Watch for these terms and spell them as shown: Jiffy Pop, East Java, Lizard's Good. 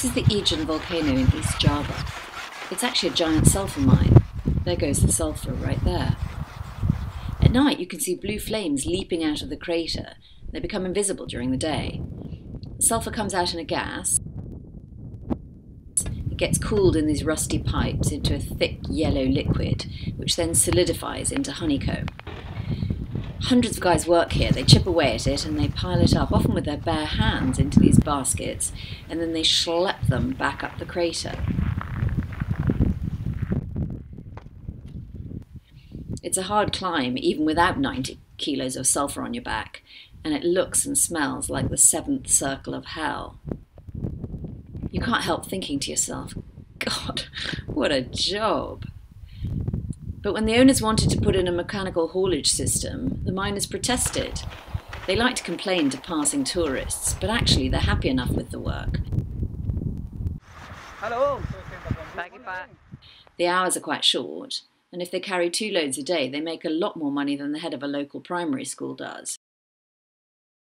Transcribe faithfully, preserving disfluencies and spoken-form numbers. This is the Aegean volcano in East Java. It's actually a giant sulfur mine. There goes the sulfur right there. At night you can see blue flames leaping out of the crater. They become invisible during the day. Sulfur comes out in a gas. It gets cooled in these rusty pipes into a thick yellow liquid, which then solidifies into honeycomb. Hundreds of guys work here. They chip away at it and they pile it up, often with their bare hands, into these baskets, and then they schlep them back up the crater. It's a hard climb, even without ninety kilos of sulfur on your back, and it looks and smells like the seventh circle of hell. You can't help thinking to yourself, God, what a job! But when the owners wanted to put in a mechanical haulage system, the miners protested. They like to complain to passing tourists, but actually they're happy enough with the work. Hello. The hours are quite short, and if they carry two loads a day, they make a lot more money than the head of a local primary school does.